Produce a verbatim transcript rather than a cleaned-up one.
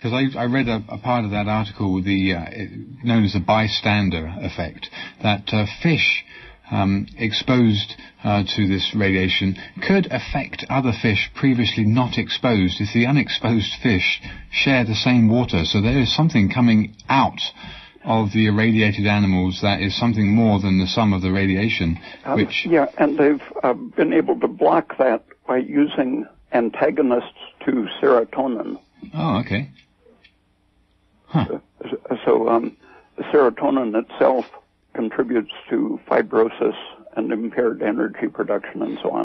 Because I, I read a, a part of that article, the uh, known as the bystander effect, that uh, fish um, exposed uh, to this radiation could affect other fish previously not exposed if the unexposed fish share the same water. So there is something coming out of the irradiated animals that is something more than the sum of the radiation. Um, which yeah, and they've uh, been able to block that by using antagonists to serotonin. Oh, okay. Huh. So, so um, serotonin itself contributes to fibrosis and impaired energy production and so on.